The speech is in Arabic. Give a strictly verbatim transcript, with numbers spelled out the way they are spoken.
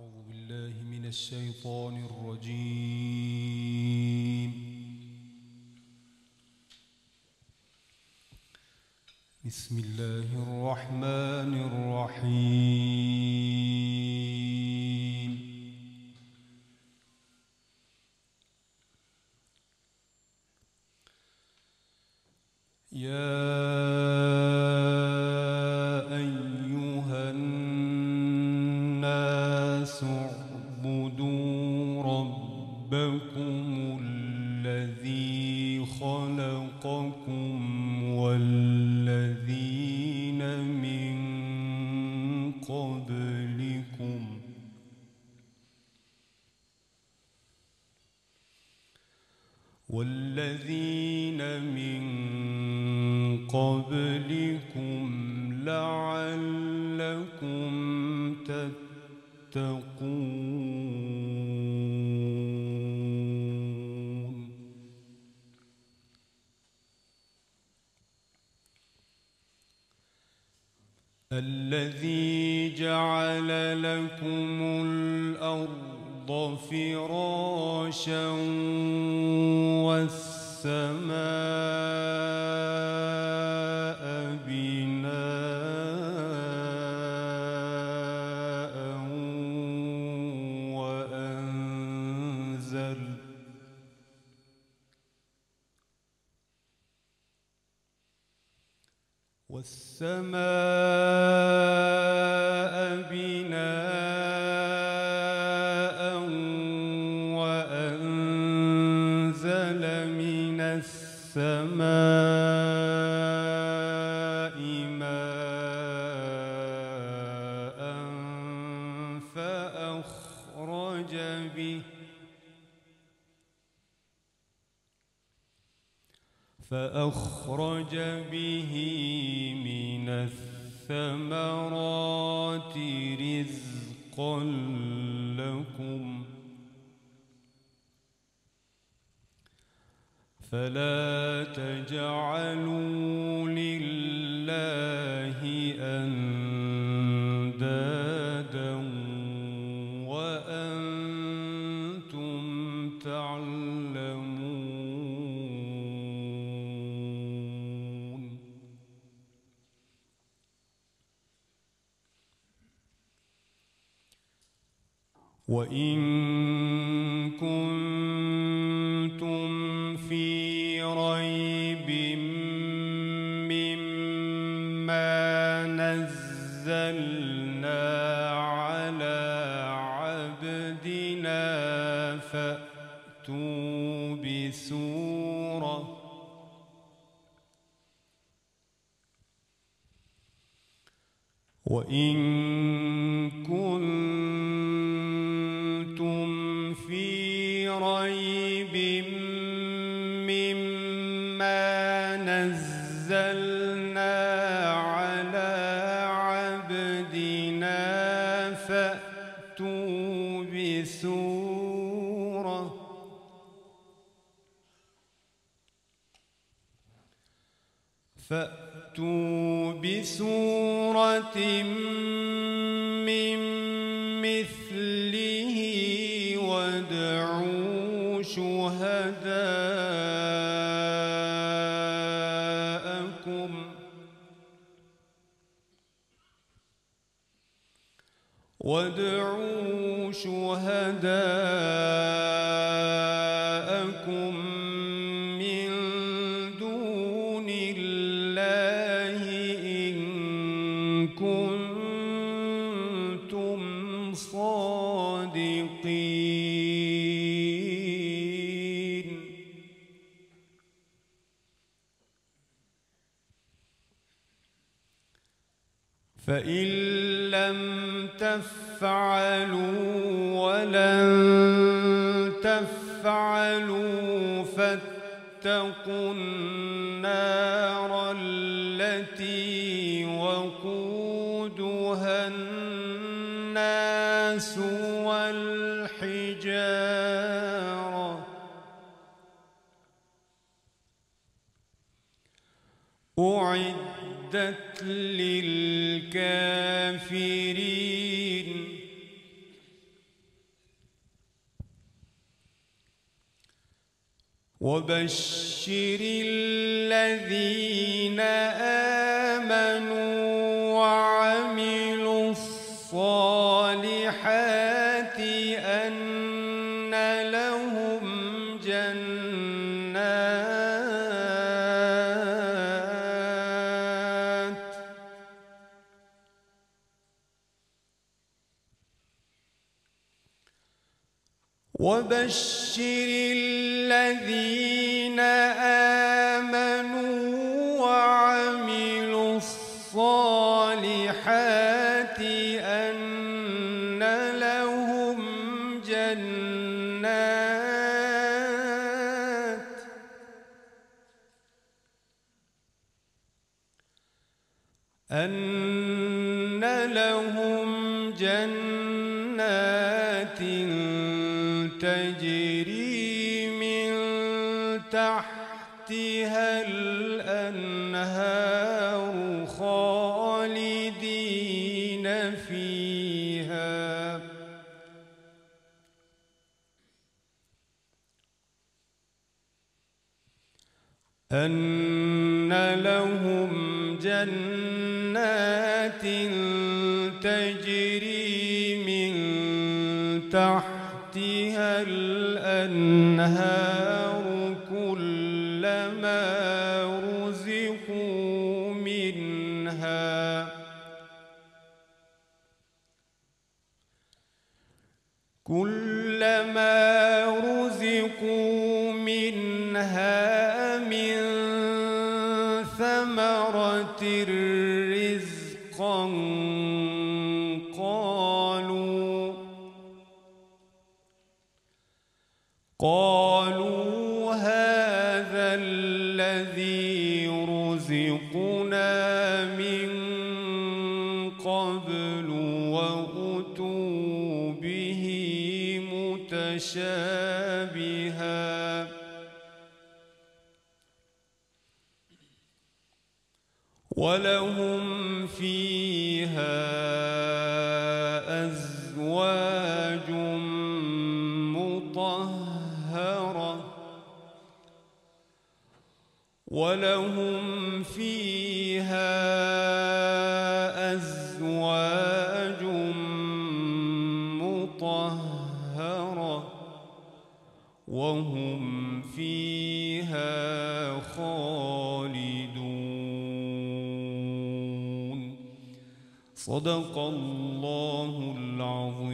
أعوذ بالله من الشيطان الرجيم. بسم الله الرحمن الرحيم. يا اعبدوا ربكم الذي خلقكم والذين من قبلكم والذين من قبلكم لعلكم تتقون تقون الذي جعل لكم الأرض فراشا والسماء بناء والسماء بناء وأنزل من السماء ماء فأخرج به فأخرج به من الثمرات رزقا لكم فلا تجعلوا لله أندادا وأنتم تعلمون. وَإِن كُنتُمْ فِي رَيْبٍ مِّمَّا نَزَّلْنَا عَلَىٰ عَبْدِنَا فَأْتُوا بِسُورَةٍ وَإِن كُنتُمْ فِي رَيْبٍ مِّمَّا نَزَّلْنَا عَلَىٰ عَبْدِنَا فَأْتُوا بِسُورَةٍ فأتوا فأتوا بسورة من مثله وادعوا شهداءكم وادعوا شهداءكم من دون الله كنتم صادقين. فإن لم تفعلوا ولن تفعلوا فاتقوا النار التي وقودها الناس والحجارة أعدت للكافرين وبشر الذين آمنوا وعملوا الصالحات أن لهم جنات وبشر الذين آمنوا وعملوا الصالحات أن لهم جنات أن لهم جنات تجري من تحتها الأنهار خالدين فيها أن لهم جنات تجري من تحتها تحتها الأنهار كلما رزقوا منها كلما رزقوا منها من ثمرة رزقا قالوا هذا الذي رزقنا من قبل وأتوا به متشابها ولهم فيها أزواج مطهرة ولهم فيها أزواج مطهرة وهم فيها خالدون. صدق الله العظيم.